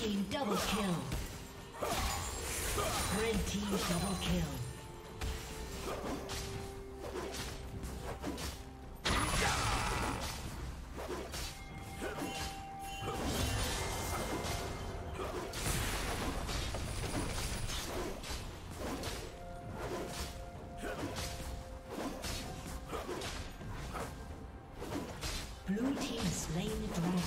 team double kill. Red team double kill. Blue team slain the dragon.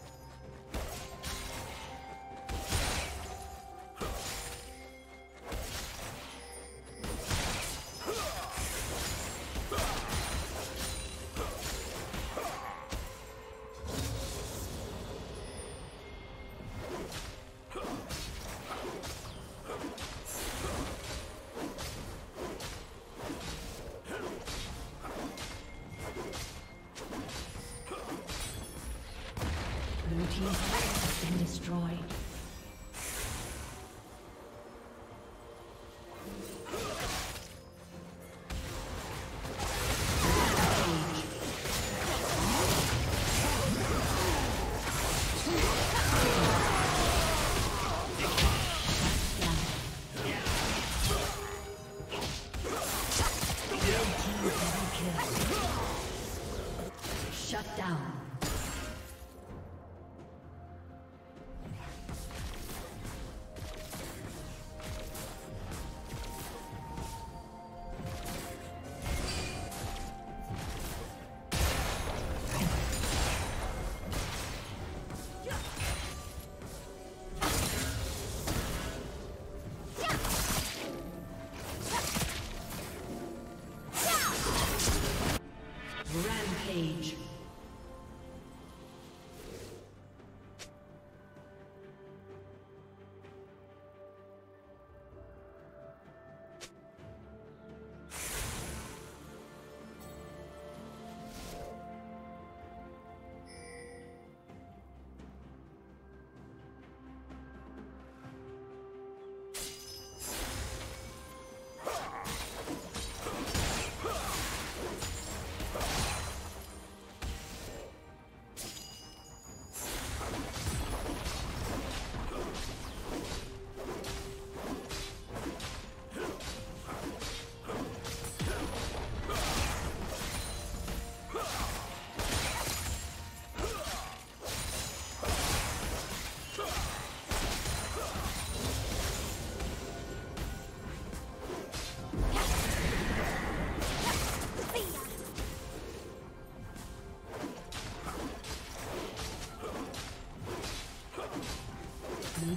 Blue team's turret has been destroyed. Rampage. Blue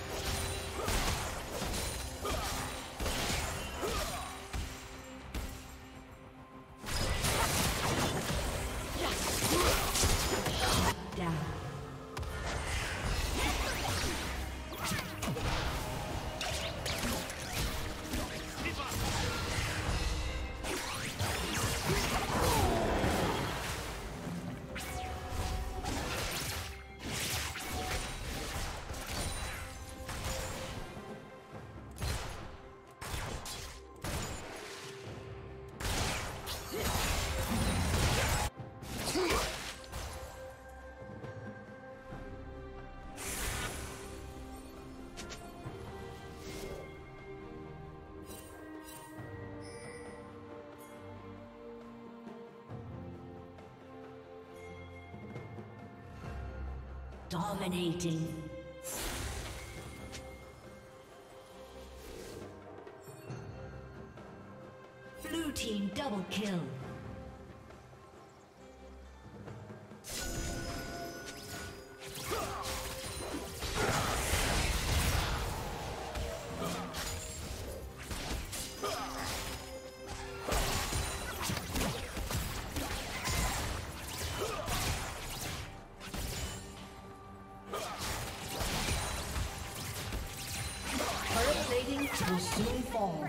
Dominating. Double kill. Will soon fall.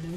Blue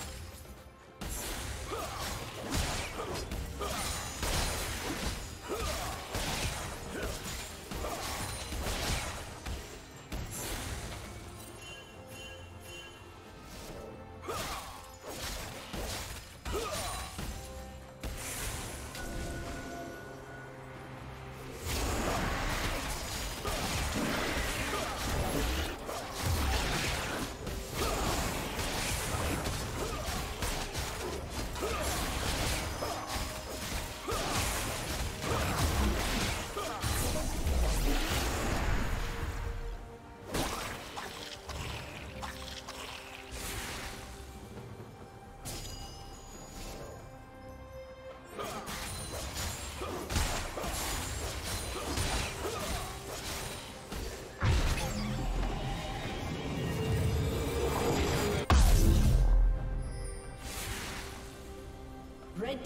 Red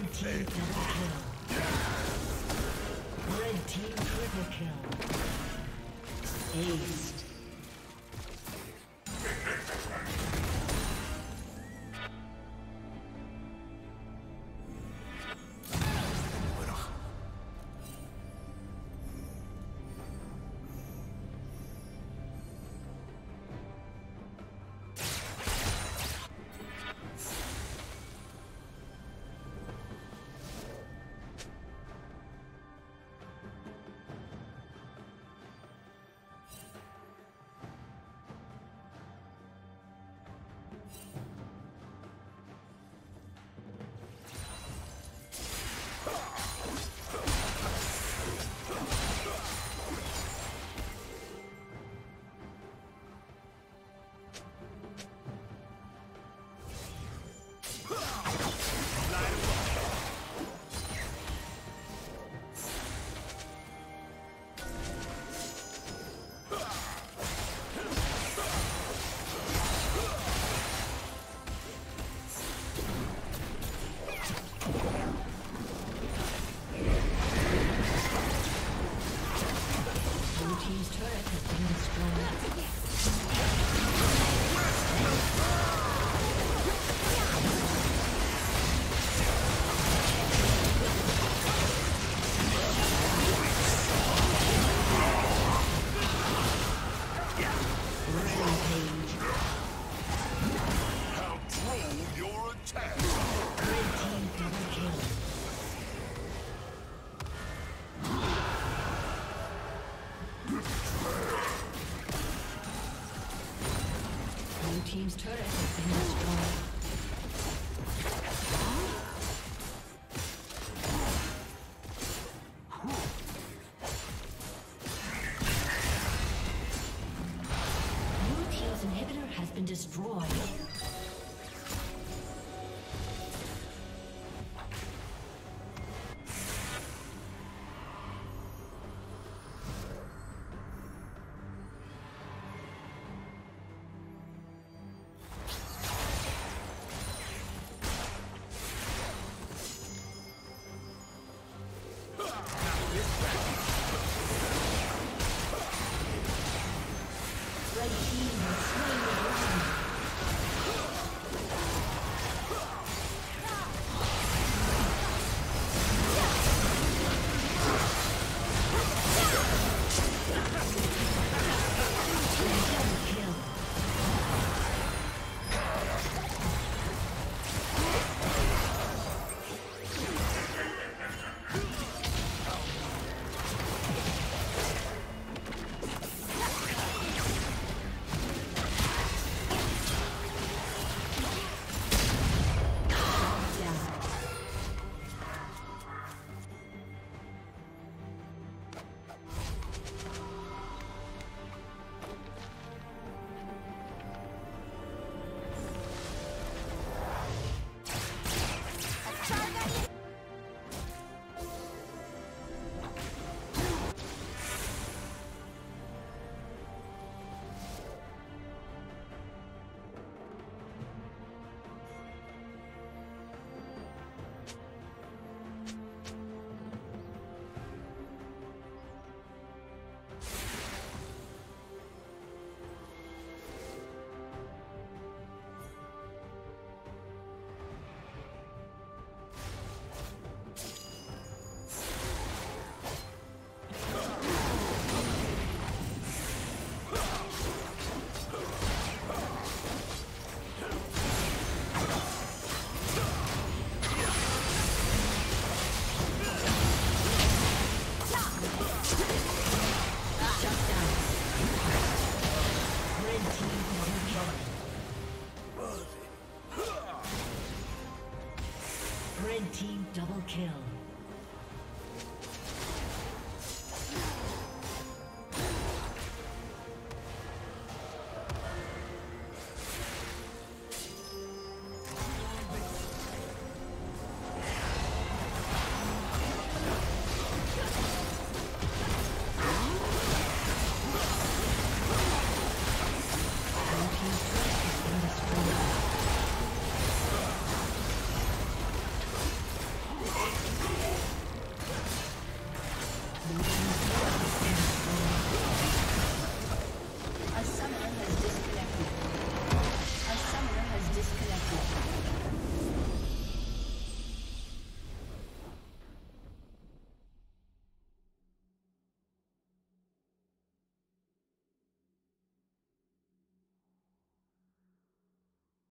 Red team double kill. Red team triple kill. Aced. Team's turret has been destroyed. Red team double kill.